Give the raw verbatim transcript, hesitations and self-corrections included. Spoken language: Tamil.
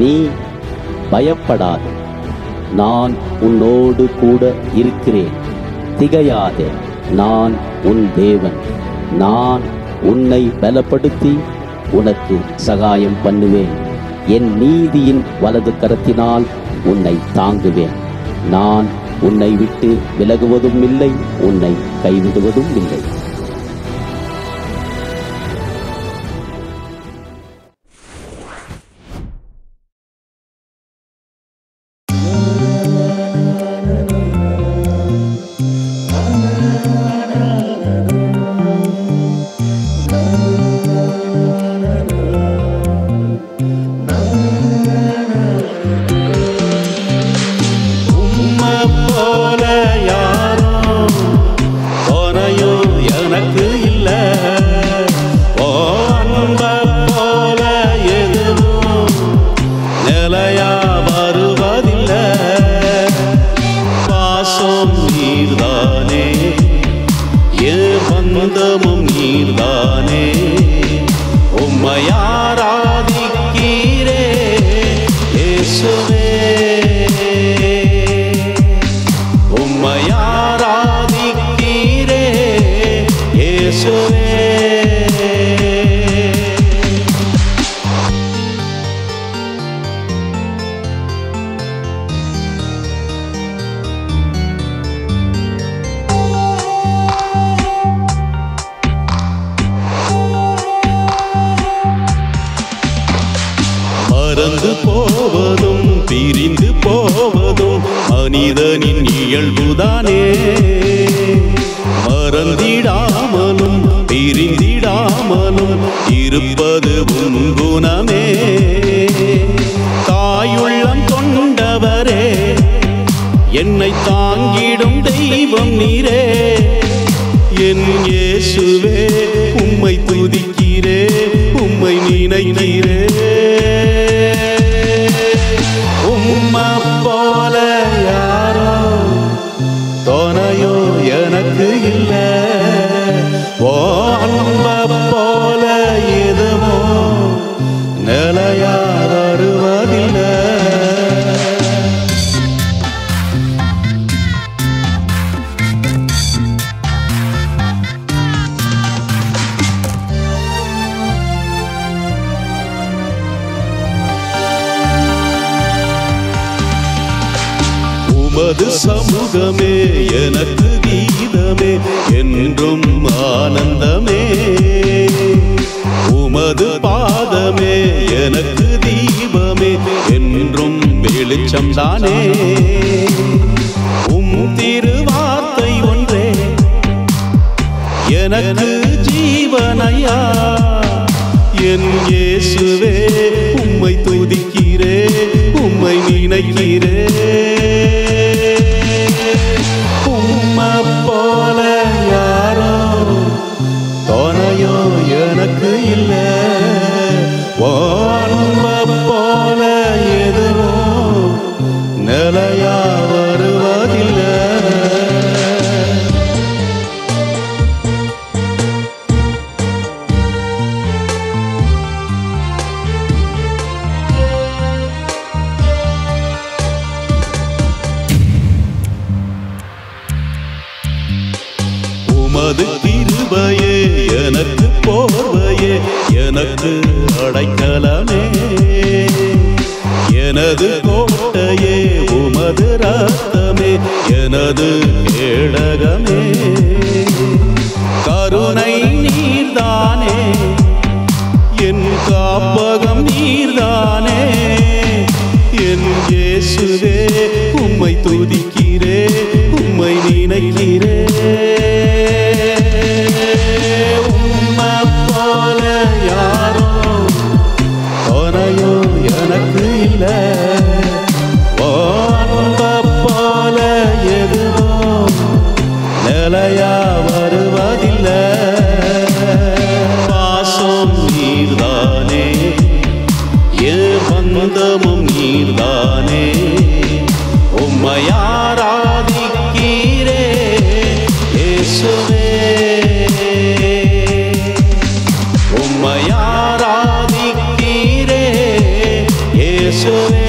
நீ பயப்படாதே, நான் உன்னோடு கூட இருக்கிறேன். திகையாதே, நான் உன் தேவன். நான் உன்னை பலப்படுத்தி உனக்கு சகாயம் பண்ணுவேன். என் நீதியின் வலது கரத்தினால் உன்னை தாங்குவேன். நான் உன்னை விட்டு விலகுவதும் இல்லை, உன்னை கைவிடுவதும் இல்லை. show.